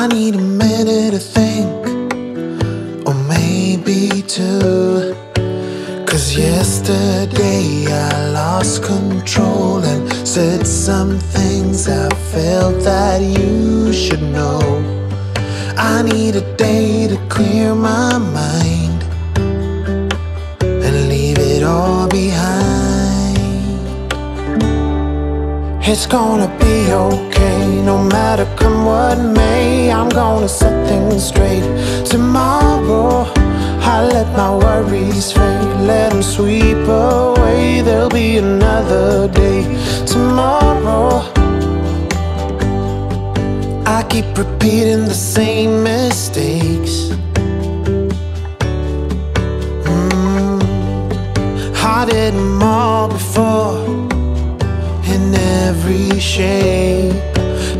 I need a minute to think, or maybe two, 'cause yesterday I lost control and said some things I felt that you should know. I need a day to clear my mind and leave it all behind. It's gonna be okay, no matter come what may. I'm gonna set things straight. Tomorrow I let my worries fade, let them sweep away. There'll be another day tomorrow. I keep repeating the same mistakes. I did them all before, in every shape.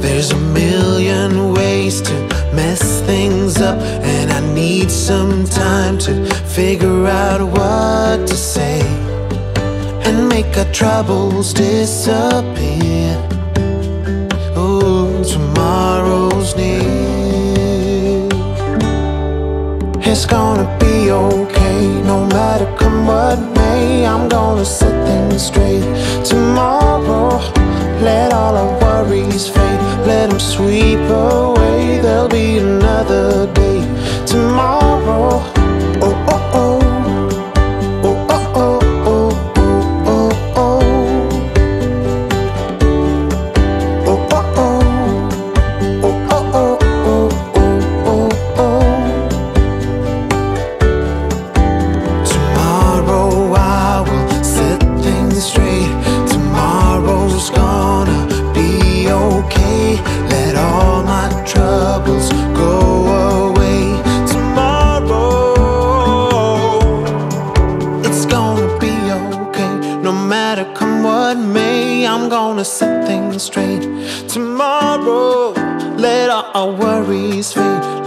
There's a million ways to mess things up, and I need some time to figure out what to say and make our troubles disappear. Ooh, tomorrow's near. It's gonna be okay, no matter come what may. I'm gonna set things straight. Tomorrow, let all our worries fade, let them sweep away. There'll be another day tomorrow. Oh, oh, oh.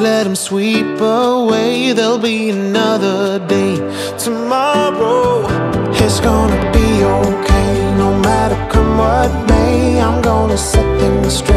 Let them sweep away, there'll be another day tomorrow. It's gonna be okay, no matter come what may. I'm gonna set things straight.